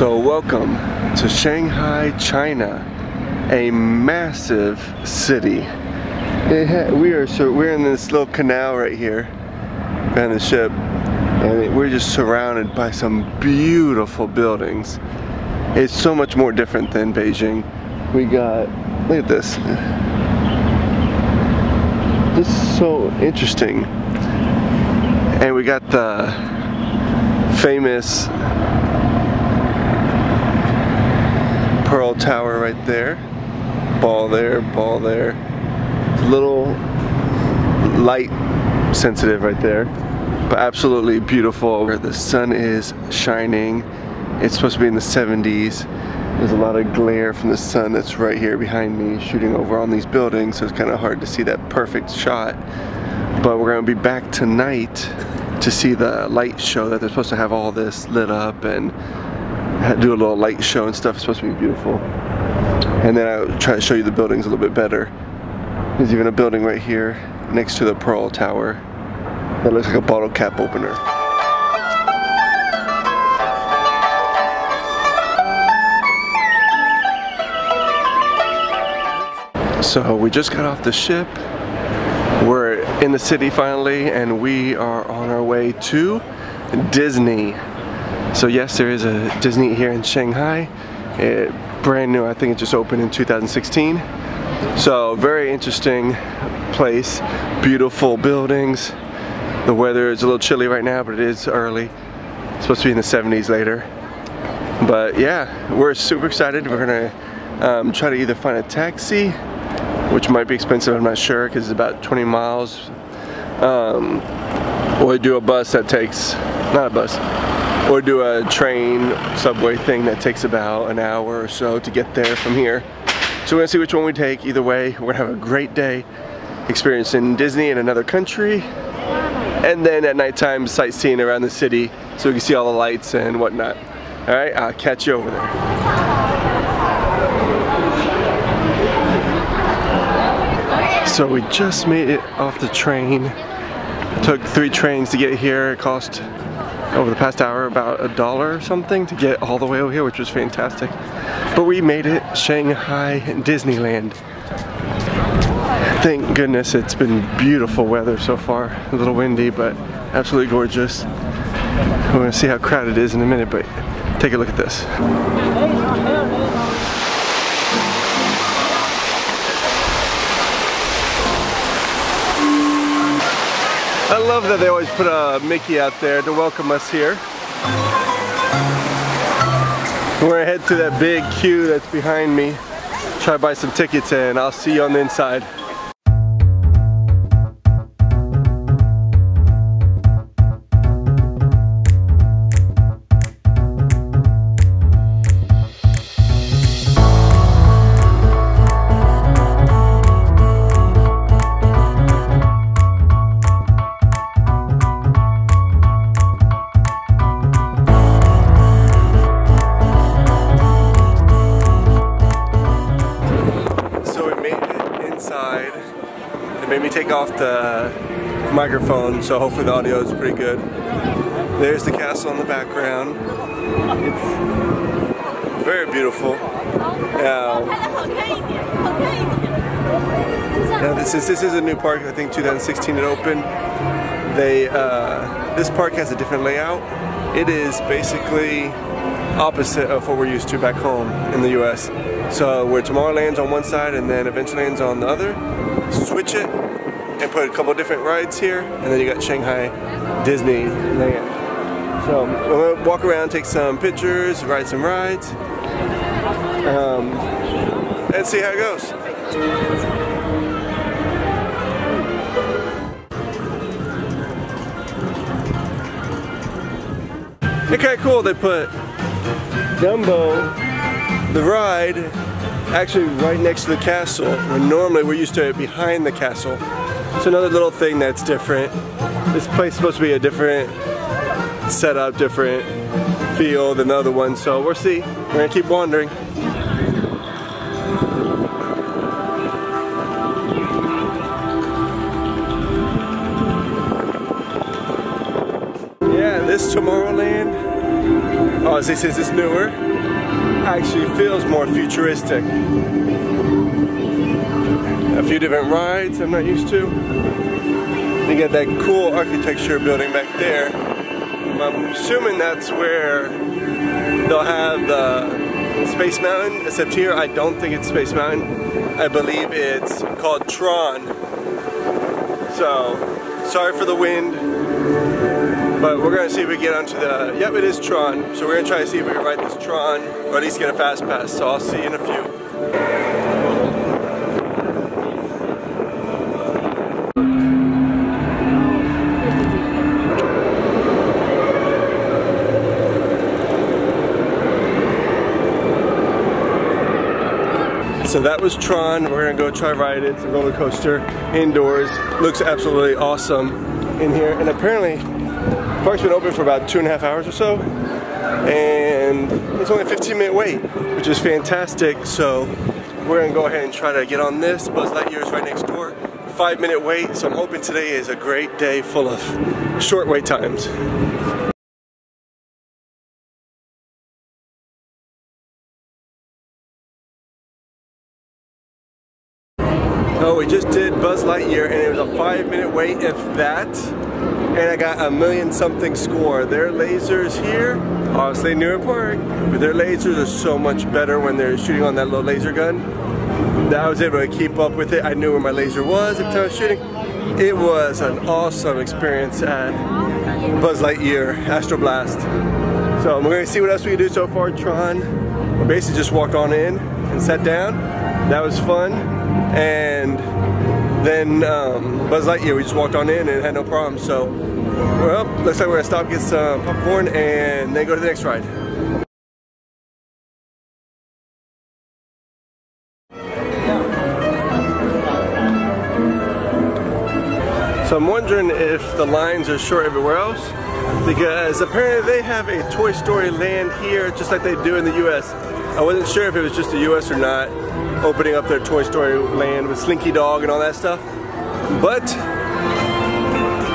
So welcome to Shanghai, China, a massive city. We're in this little canal right here, behind the ship, and we're just surrounded by some beautiful buildings. It's so much more different than Beijing. We got, look at this. This is so interesting. And we got the famous Pearl Tower right there. Ball there, ball there. It's a little light sensitive right there, but absolutely beautiful. The sun is shining. It's supposed to be in the 70s. There's a lot of glare from the sun that's right here behind me shooting over on these buildings, so it's kind of hard to see that perfect shot. But we're going to be back tonight to see the light show that they're supposed to have all this lit up and do a little light show and stuff. It's supposed to be beautiful. And then I'll try to show you the buildings a little bit better. There's even a building right here next to the Pearl Tower that looks like a bottle cap opener. So we just got off the ship, we're in the city finally, and we are on our way to Disney. So yes, there is a Disney here in Shanghai. It's brand new, I think it just opened in 2016. So very interesting place, beautiful buildings. The weather is a little chilly right now, but it is early. It's supposed to be in the 70s later. But yeah, we're super excited. We're gonna try to either find a taxi, which might be expensive, I'm not sure, because it's about 20 miles. Or do a bus that takes, not a bus, or do a train, subway thing that takes about an hour or so to get there from here. So we're gonna see which one we take. Either way, we're gonna have a great day experiencing Disney in another country, and then at nighttime sightseeing around the city so we can see all the lights and whatnot. All right, I'll catch you over there. So we just made it off the train. It took 3 trains to get here. It cost, over the past hour, about $1 or something to get all the way over here, which was fantastic. But we made it, Shanghai Disneyland. Thank goodness. It's been beautiful weather so far. A little windy, but absolutely gorgeous. We're gonna see how crowded it is in a minute, but take a look at this. I love that they always put a Mickey out there to welcome us here. We're gonna head to that big queue that's behind me. Try to buy some tickets and I'll see you on the inside. Microphone, so hopefully the audio is pretty good. There's the castle in the background. It's very beautiful. Now this is a new park. I think 2016 it opened. This park has a different layout. It is basically opposite of what we're used to back home in the US. So where Tomorrowland's on one side and then Adventureland's on the other, switch it and put a couple different rides here, and then you got Shanghai Disneyland. So I'm gonna walk around, take some pictures, ride some rides, and see how it goes. Okay, cool. They put Dumbo, the ride, actually right next to the castle, where normally we're used to it behind the castle. So another little thing that's different. This place is supposed to be a different setup, different feel than the other one. So we'll see. We're gonna keep wandering. Yeah, this Tomorrowland as they say, it's newer, actually feels more futuristic. A few different rides I'm not used to. You get that cool architecture building back there. I'm assuming that's where they'll have the Space Mountain, except here I don't think it's Space Mountain. I believe it's called Tron. So, sorry for the wind, but we're going to see if we get onto the, yep, it is Tron. So we're going to try to see if we can ride this Tron, or at least get a fast pass. So I'll see you in a few. So that was Tron. We're gonna go try ride it. It's a roller coaster indoors. Looks absolutely awesome in here. And apparently, the park's been open for about 2.5 hours or so. And it's only a 15-minute wait, which is fantastic. So we're gonna go ahead and try to get on this. Buzz Lightyear is right next door. 5-minute wait. So I'm hoping today is a great day full of short wait times. Oh, we just did Buzz Lightyear and it was a 5-minute wait, if that. And I got a 1,000,000-something score. Their lasers here, obviously newer park, but their lasers are so much better when they're shooting on that little laser gun. That I was able to keep up with it. I knew where my laser was every time I was shooting. It was an awesome experience at Buzz Lightyear Astroblast. So we're gonna see what else we can do so far. Tron, we basically just walked on in and sat down. That was fun. And then Buzz Lightyear, we just walked on in and had no problem. So, well, looks like we're gonna stop, get some popcorn, and then go to the next ride. So I'm wondering if the lines are short everywhere else, because apparently they have a Toy Story Land here, just like they do in the U.S. I wasn't sure if it was just the U.S. or not, opening up their Toy Story Land with Slinky Dog and all that stuff. But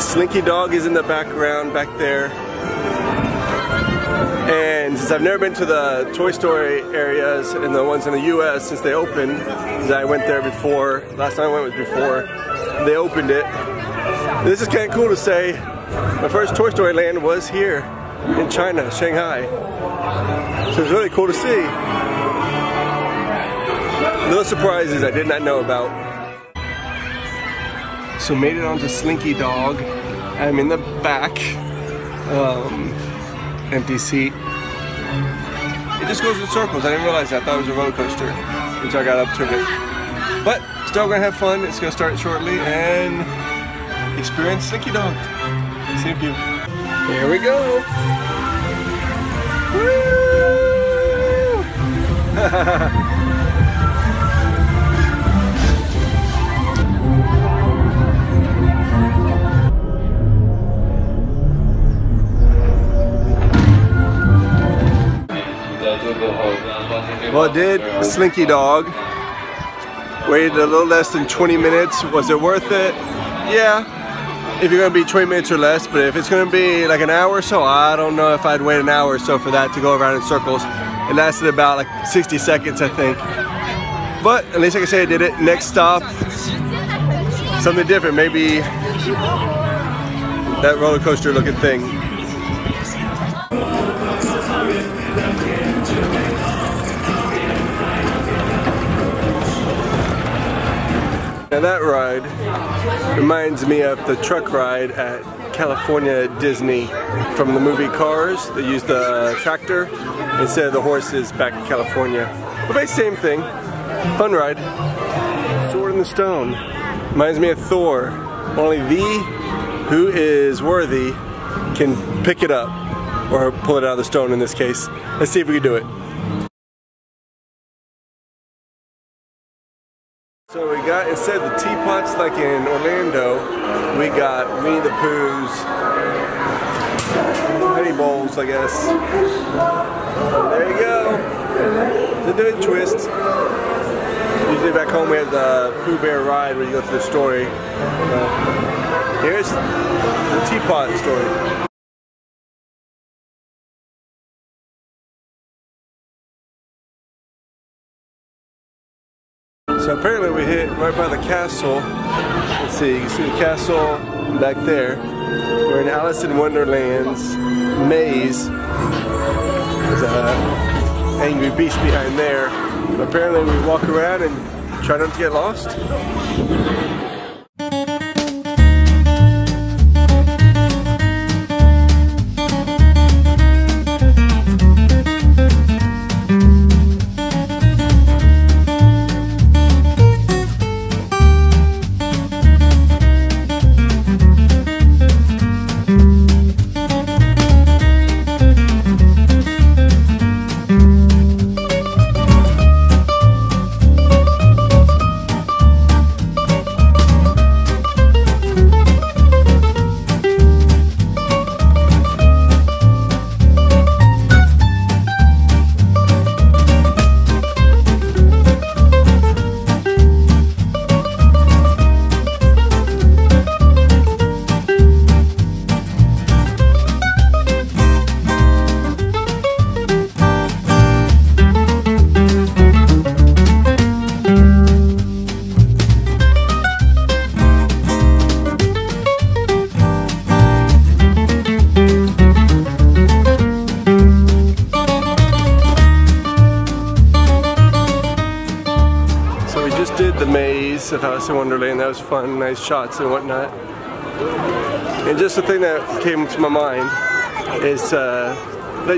Slinky Dog is in the background back there. And since I've never been to the Toy Story areas and the ones in the US since they opened, because I went there before, last time I went was before they opened it. This is kind of cool to say. My first Toy Story Land was here in China, Shanghai. So it's really cool to see. Little surprises I did not know about. So made it onto Slinky Dog. I'm in the back. Empty seat. It just goes in circles. I didn't realize that. I thought it was a roller coaster until I got up to it. But still gonna have fun. It's gonna start shortly and experience Slinky Dog. See if you. Here we go. Woo! Well, I did Slinky Dog, waited a little less than 20 minutes. Was it worth it? Yeah, if you're going to be 20 minutes or less, but if it's going to be like an hour or so, I don't know if I'd wait an hour or so for that to go around in circles. It lasted about like 60 seconds, I think. But at least I can say I did it. Next stop, something different. Maybe that roller coaster looking thing. Now that ride reminds me of the truck ride at California Disney from the movie Cars. They used the tractor instead of the horses back in California. But basically same thing. Fun ride. Sword in the Stone. Reminds me of Thor. Only thee who is worthy can pick it up, or pull it out of the stone in this case. Let's see if we can do it. So we got, instead of the teapots like in Orlando, we got Winnie the Pooh's honey bowls, I guess. There you go. They did a twist. Usually back home we have the Pooh Bear ride where you go through the story. Here's the teapot story. So apparently we hit right by the castle. Let's see, you can see the castle back there. We're in Alice in Wonderland's maze. There's an angry beast behind there. But apparently we walk around and try not to get lost. Of Alice in Wonderland. That was fun, nice shots and whatnot. And just the thing that came to my mind is that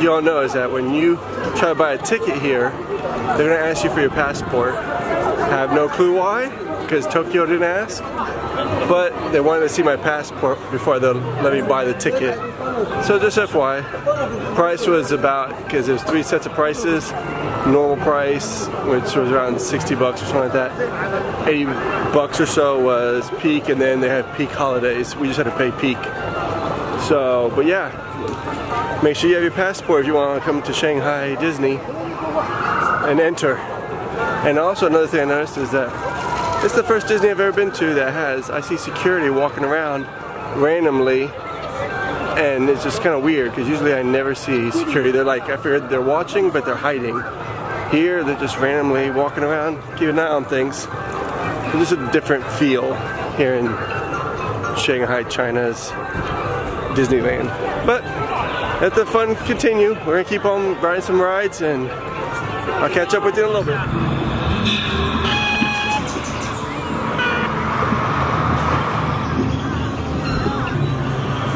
you all know is that when you try to buy a ticket here, they're gonna ask you for your passport. I have no clue why, because Tokyo didn't ask, but they wanted to see my passport before they'll let me buy the ticket. So just FYI, price was about, because there's three sets of prices, normal price, which was around 60 bucks or something like that, 80 bucks or so was peak, and then they have peak holidays. We just had to pay peak. So, but yeah, make sure you have your passport if you want to come to Shanghai Disney and enter. And also another thing I noticed is that it's the first Disney I've ever been to that has, I see security walking around randomly. And it's just kind of weird because usually I never see security. They're like, I figured they're watching, but they're hiding. Here, they're just randomly walking around, keeping an eye on things. It's just a different feel here in Shanghai, China's Disneyland. But let the fun continue. We're gonna keep on riding some rides, and I'll catch up with you in a little bit.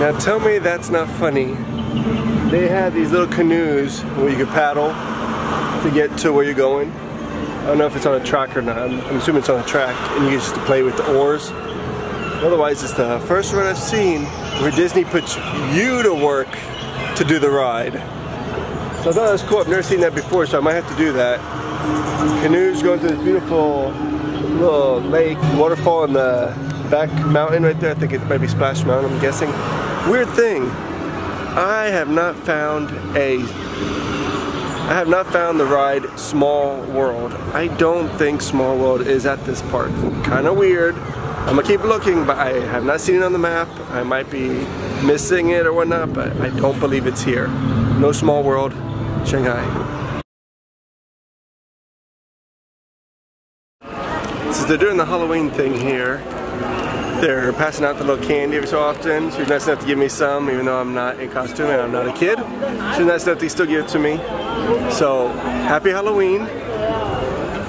Now tell me that's not funny. They had these little canoes where you could paddle to get to where you're going. I don't know if it's on a track or not. I'm assuming it's on a track, and you get just to play with the oars. Otherwise, it's the first ride I've seen where Disney puts you to work to do the ride. So I thought that was cool. I've never seen that before, so I might have to do that. Canoes going through this beautiful little lake, waterfall in the back mountain right there. I think it might be Splash Mountain, I'm guessing. Weird thing, I have not found the ride Small World. I don't think Small World is at this park. Kind of weird. I'm gonna keep looking, but I have not seen it on the map. I might be missing it or whatnot, but I don't believe it's here. No Small World, Shanghai. Since they're doing the Halloween thing here, they're passing out the little candy every so often. She's nice enough to give me some, even though I'm not in costume and I'm not a kid. She's nice enough to still give it to me. So, happy Halloween.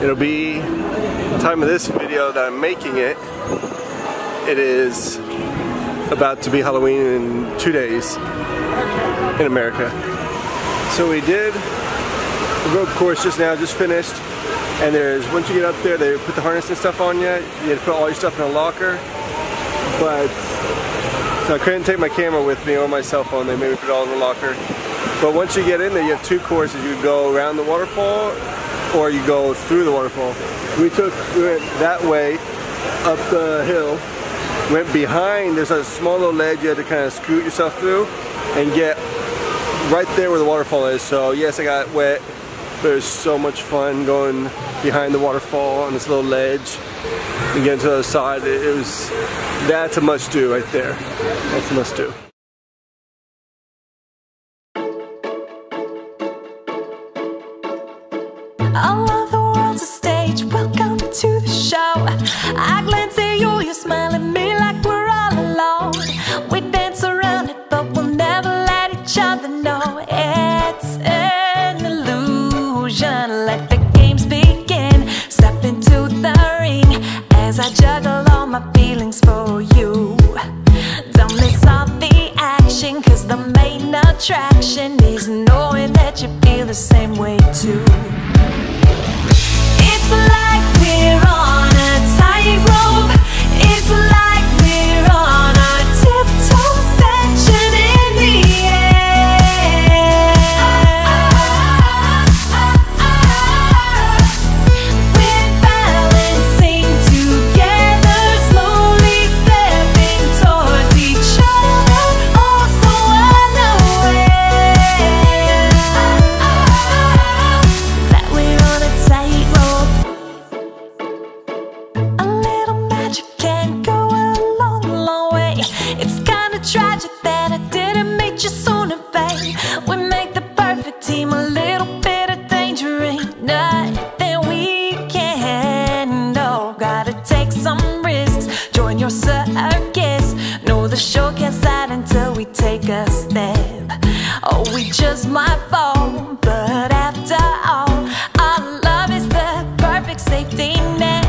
It'll be the time of this video that I'm making it. It is about to be Halloween in 2 days in America. So we did the rope course just now, just finished. And there's, once you get up there, they put the harness and stuff on you. You had to put all your stuff in a locker. But, so I couldn't take my camera with me or my cell phone. They made me put it all in the locker. But once you get in there, you have two courses. You go around the waterfall or you go through the waterfall. We went that way, up the hill, went behind. There's a small little ledge you had to kind of scoot yourself through and get right there where the waterfall is. So yes, I got wet. But it was so much fun going behind the waterfall on this little ledge and getting to the other side. It was, that's a must do right there. That's a must do. All of the world's a stage. Welcome to the feel the same way too. It's like we're on a tightrope. It's like we're on a tiptoe, fetching in the air. We're balancing together, slowly stepping towards each other, also unaware that we're on a tightrope. A little magic can go a long, long way. It's kinda tragic that I didn't meet you sooner, babe. We make the perfect team, a little bit of danger ain't nothing we can't handle. Gotta take some risks, join your circus. No, the show can't start until we take a step. Oh, we just might fall, but after all, our love is the perfect safety net.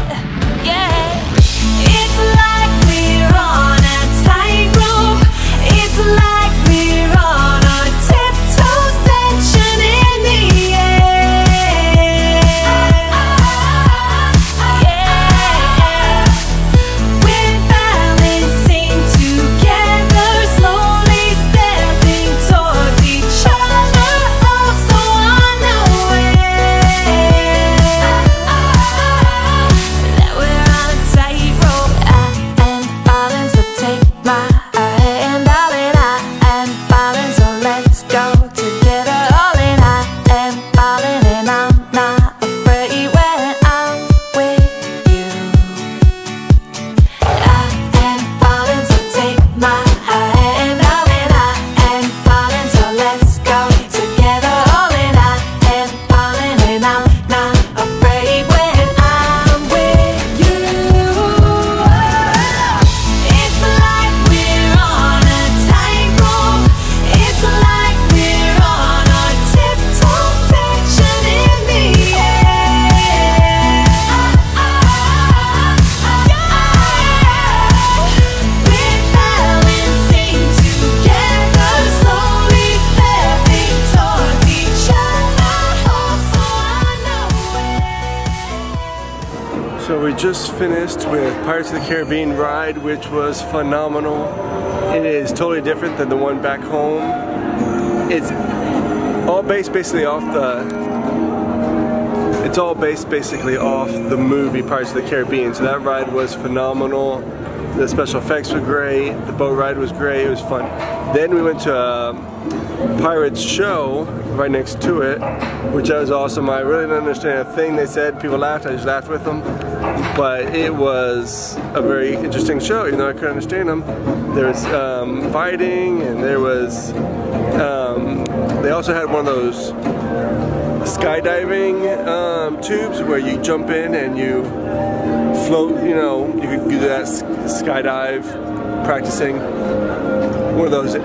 Yeah. It's like we're on a tightrope. It's like we're on a tiptoe, tension in the air. Yeah. We're balancing together, slowly stepping towards each other, also unaware that we're on a tightrope. And balance will take my hand, darling. I am balance, so let's go together, all in. I am balance, and I'm not afraid when I'm with you. I am balance, so take my hand, darling. I am balance, so let's go together, all in. I am balance, and I'm not afraid when I'm with you. It's like we're on a tightrope. It's like we're on a tiptoe, tension in the air. We're balancing together, slowly stepping towards each other, also unaware. So we just finished with Pirates of the Caribbean ride, which was phenomenal. It is totally different than the one back home. It's all based basically off the movie Pirates of the Caribbean. So that ride was phenomenal. The special effects were great. The boat ride was great. It was fun. Then we went to a Pirates show right next to it, which was awesome. I really didn't understand a thing they said. People laughed. I just laughed with them. But it was a very interesting show, even though I couldn't understand them. There was fighting, and there was. They also had one of those skydiving tubes where you jump in and you float. You know, you could do that skydive practicing. One of those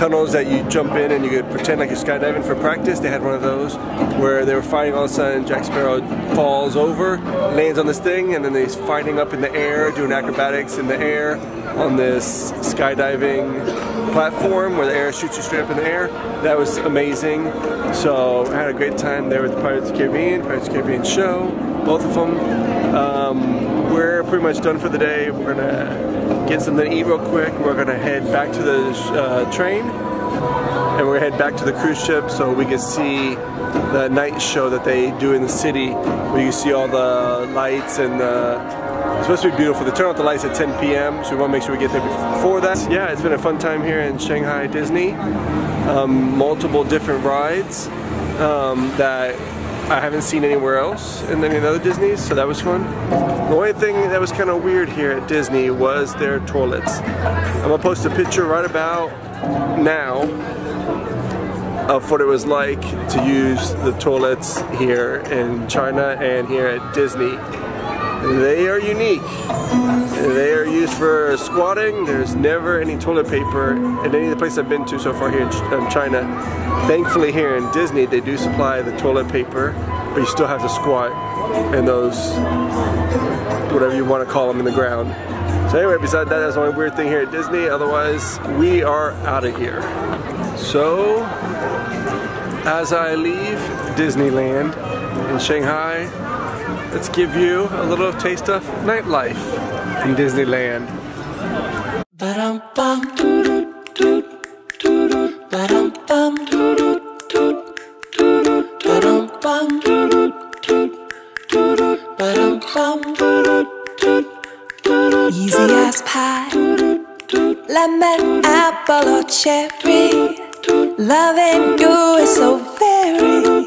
tunnels that you jump in and you could pretend like you're skydiving for practice. They had one of those where they were fighting, all of a sudden Jack Sparrow falls over, lands on this thing, and then he's fighting up in the air, doing acrobatics in the air on this skydiving platform where the air shoots you straight up in the air. That was amazing. So I had a great time there with the Pirates of the Caribbean, Pirates of the Caribbean show, both of them. We're pretty much done for the day. We're gonna get something to eat real quick. We're gonna head back to the train, and we're gonna head back to the cruise ship so we can see the night show that they do in the city, where you see all the lights and it's supposed to be beautiful. They turn off the lights at 10 p.m. so we want to make sure we get there before that. Yeah, it's been a fun time here in Shanghai Disney. Multiple different rides that I haven't seen anywhere else in any of the other Disneys, so that was fun. The only thing that was kind of weird here at Disney was their toilets. I'm gonna post a picture right about now of what it was like to use the toilets here in China and here at Disney. They are unique. They are used for squatting. There's never any toilet paper at any of the places I've been to so far here in China. Thankfully here in Disney they do supply the toilet paper, but you still have to squat in those, whatever you want to call them, in the ground. So anyway, besides that, that's the only weird thing here at Disney. Otherwise, we are out of here. So As I leave Disneyland in Shanghai, let's give you a little taste of nightlife in Disneyland. Easy as pie, lemon, apple or cherry. Loving you is so very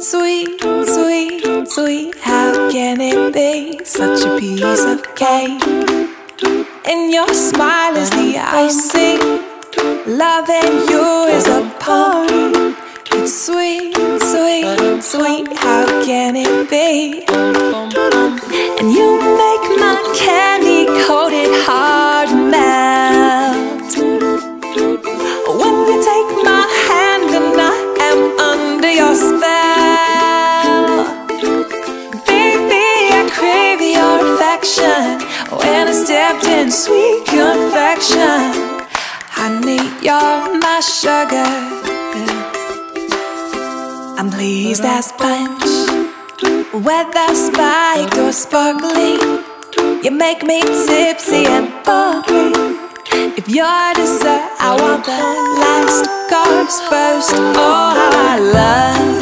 sweet, sweet, sweet. How can it be such a piece of cake? And your smile is the icing. Loving you is a party. It's sweet, sweet, sweet. How can it be? And you make my candy coated heart melt. When you take my hand and I am under your spell, baby, I crave your affection. When I stepped in sweet confection, honey, you're my sugar. I'm pleased as punch, whether spiked or sparkly. You make me tipsy and bubbly. If your dessert, I want the last course first. Oh, how I love